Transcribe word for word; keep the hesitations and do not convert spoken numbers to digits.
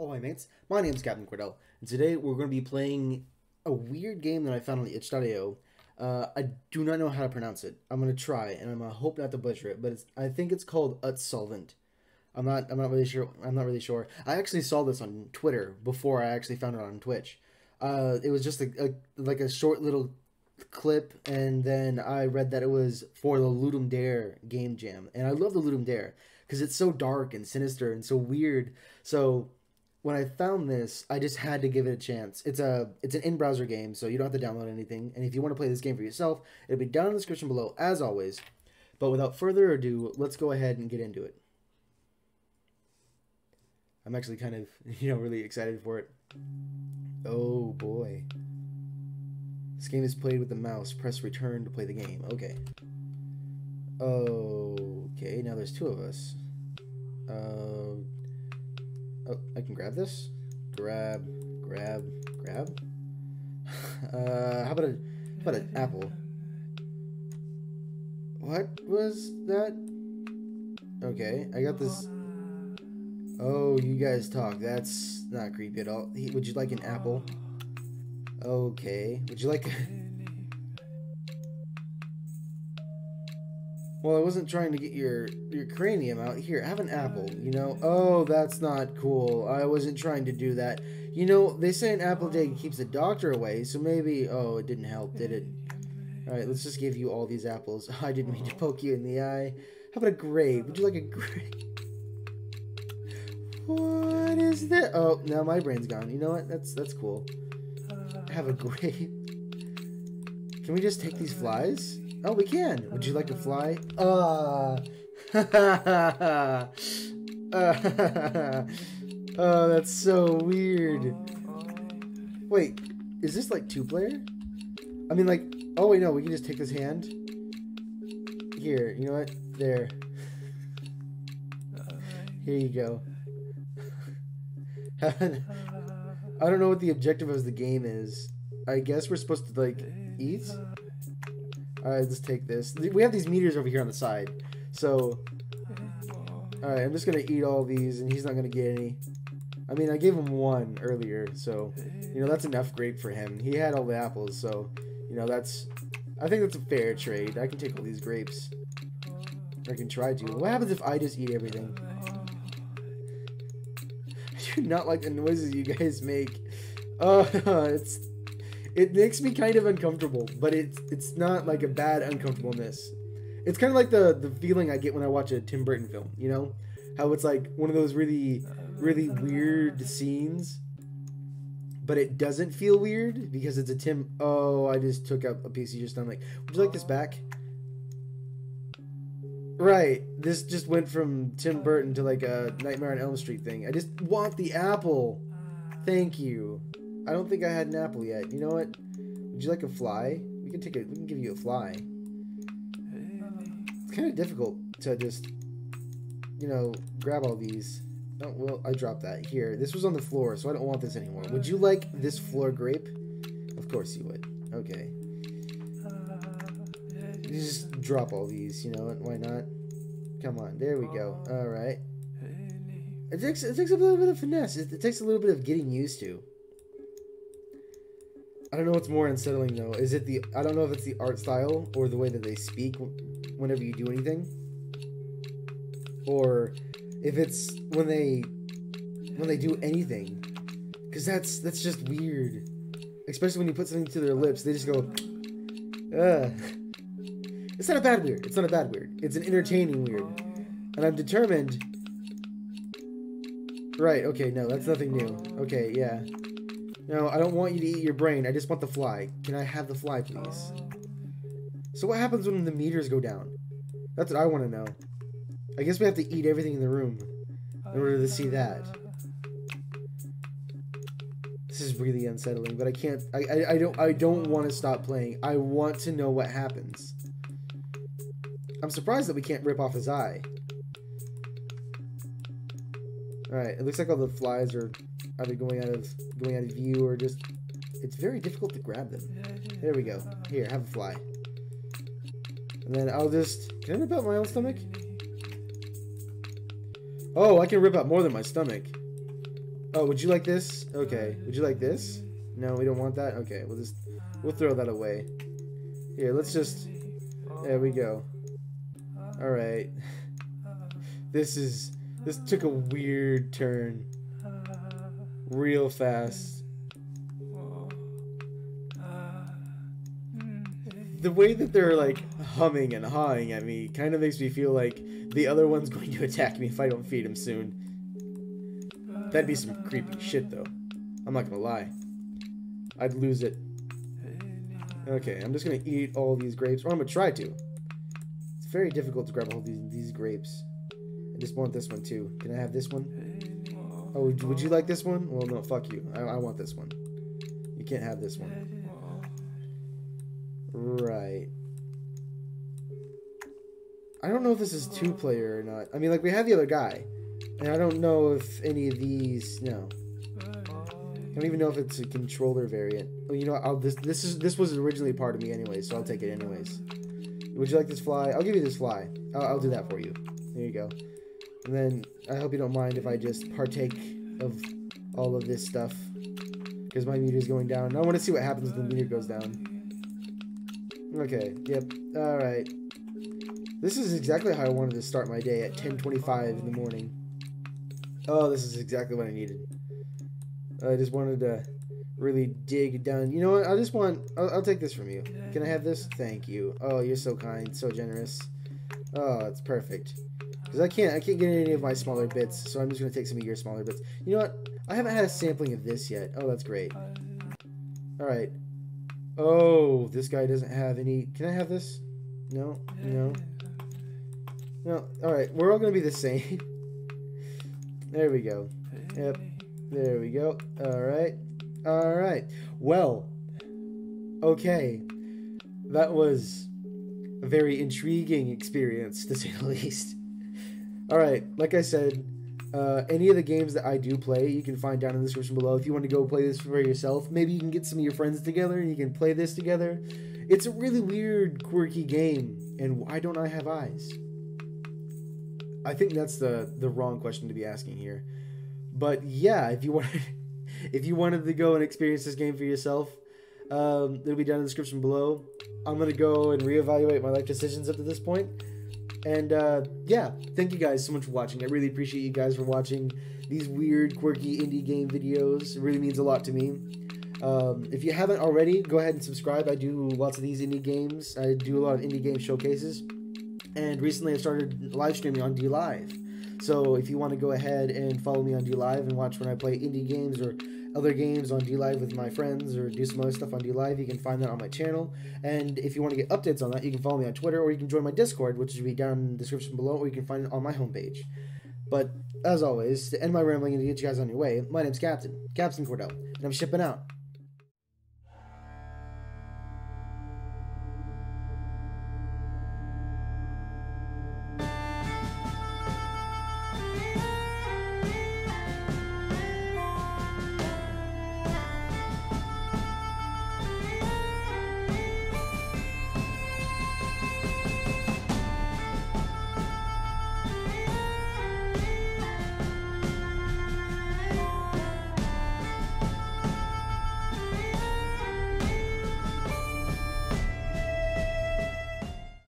All my mates, my name's Captain Cordell, and today we're going to be playing a weird game that I found on the itch dot i o. Uh, I do not know how to pronounce it. I'm going to try, and I'm going to hope not to butcher it, but it's, I think it's called Utsvulten. I'm not, I'm not really sure, I'm not really sure. I actually saw this on Twitter before I actually found it on Twitch. Uh, it was just a, a, like a short little clip, and then I read that it was for the Ludum Dare game jam, and I love the Ludum Dare because it's so dark and sinister and so weird. So when I found this, I just had to give it a chance. It's a it's an in-browser game, so you don't have to download anything, and if you want to play this game for yourself, it'll be down in the description below as always. But without further ado, let's go ahead and get into it. I'm actually kind of, you know, really excited for it. Oh boy. This game is played with the mouse. Press return to play the game. Okay. Okay, now there's two of us. Uh, oh, I can grab this? Grab, grab, grab. uh, how about a, how about an apple? What was that? Okay, I got this. Oh, you guys talk. That's not creepy at all. He, would you like an apple? Okay, would you like a... Well, I wasn't trying to get your your cranium out. Here, have an apple, you know? Oh, that's not cool. I wasn't trying to do that. You know, they say an apple a day keeps the doctor away, so maybe... Oh, it didn't help, did it? Alright, let's just give you all these apples. I didn't mean to poke you in the eye. How about a grape? Would you like a grape? What is that? Oh, now my brain's gone. You know what? That's, that's cool. Have a grape. Can we just take these flies? Oh, we can. Would you like to fly? Uh. uh oh, that's so weird. Wait, is this like two player? I mean, like, oh wait, no, we can just take this hand. Here, you know what? There. Here you go. I don't know what the objective of the game is. I guess we're supposed to, like, eat? Alright, let's take this. We have these meters over here on the side. So, alright, I'm just gonna eat all these, and he's not gonna get any. I mean, I gave him one earlier, so, you know, that's enough grape for him. He had all the apples, so, you know, that's... I think that's a fair trade. I can take all these grapes. I can try to. What happens if I just eat everything? Do not like the noises you guys make. Uh, it's it makes me kind of uncomfortable, but it's it's not like a bad uncomfortableness. It's kind of like the the feeling I get when I watch a Tim Burton film. You know, how it's like one of those really really weird scenes, but it doesn't feel weird because it's a Tim. Oh, I just took up a piece of your stomach. Would you like this back? Right, this just went from Tim Burton to like a Nightmare on Elm Street thing. I just want the apple. Thank you. I don't think I had an apple yet. You know what? Would you like a fly? We can take it. We can give you a fly. It's kind of difficult to just, you know, grab all these. Oh well, I dropped that here. This was on the floor, so I don't want this anymore. Would you like this floor grape? Of course you would. Okay. You just drop all these, you know, why not? Come on, there we go. Alright. It takes, it takes a little bit of finesse. It, it takes a little bit of getting used to. I don't know what's more unsettling, though. Is it the... I don't know if it's the art style or the way that they speak whenever you do anything. Or if it's when they... when they do anything. Because that's, that's just weird. Especially when you put something to their lips. They just go... Ugh. It's not a bad weird. It's not a bad weird. It's an entertaining weird. And I'm determined... Right, okay, no, that's nothing new. Okay, yeah. No, I don't want you to eat your brain. I just want the fly. Can I have the fly, please? So what happens when the meters go down? That's what I want to know. I guess we have to eat everything in the room in order to see that. This is really unsettling, but I can't... I, I, I don't, I don't want to stop playing. I want to know what happens. I'm surprised that we can't rip off his eye. Alright, it looks like all the flies are either going out of going out of view or just... It's very difficult to grab them. There we go. Here, have a fly. And then I'll just... Can I rip out my own stomach? Oh, I can rip out more than my stomach. Oh, would you like this? Okay. Would you like this? No, we don't want that. Okay, we'll just we'll throw that away. Here, let's just. There we go. All right. This is this took a weird turn. Real fast. The way that they're like humming and hawing at me kind of makes me feel like the other one's going to attack me if I don't feed him soon. That'd be some creepy shit though. I'm not gonna lie. I'd lose it. Okay, I'm just gonna eat all these grapes, or I'm gonna try to. It's very difficult to grab all these these grapes. I just want this one too. Can I have this one? Oh, would you like this one? Well, no, fuck you. I, I want this one. You can't have this one. Right. I don't know if this is two-player or not. I mean, like, we have the other guy. And I don't know if any of these... No. I don't even know if it's a controller variant. Oh, you know what? I'll, this, this, is, this was originally part of me anyway, so I'll take it anyways. Would you like this fly? I'll give you this fly. I'll, I'll do that for you. There you go. And then, I hope you don't mind if I just partake of all of this stuff. Because my meter's going down. And I want to see what happens when the meter goes down. Okay, yep, alright. This is exactly how I wanted to start my day at ten twenty-five in the morning. Oh, this is exactly what I needed. I just wanted to really dig down. You know what, I just want... I'll, I'll take this from you. Can I have this? Thank you. Oh, you're so kind, so generous. Oh, it's perfect. Because I can't, I can't get any of my smaller bits, so I'm just going to take some of your smaller bits. You know what, I haven't had a sampling of this yet. Oh, that's great. Alright. Oh, this guy doesn't have any... Can I have this? No? No? No? Alright, we're all gonna be the same. There we go. Yep. There we go. Alright. Alright. Well. Okay. That was a very intriguing experience, to say the least. Alright, like I said... Uh, any of the games that I do play, you can find down in the description below. If you want to go play this for yourself, maybe you can get some of your friends together and you can play this together. It's a really weird, quirky game. And why don't I have eyes? I think that's the the wrong question to be asking here. But yeah, if you wanted, if you wanted to go and experience this game for yourself, um, it'll be down in the description below. I'm gonna go and reevaluate my life decisions up to this point. And, uh, yeah, thank you guys so much for watching. I really appreciate you guys for watching these weird, quirky indie game videos. It really means a lot to me. Um, if you haven't already, go ahead and subscribe. I do lots of these indie games. I do a lot of indie game showcases. And recently I started live streaming on DLive. So if you want to go ahead and follow me on DLive and watch when I play indie games or other games on DLive with my friends or do some other stuff on DLive, you can find that on my channel. And if you want to get updates on that, you can follow me on Twitter or you can join my Discord, which will be down in the description below, or you can find it on my homepage. But as always, to end my rambling and to get you guys on your way, my name's Captain, Captain Cordell, and I'm shipping out.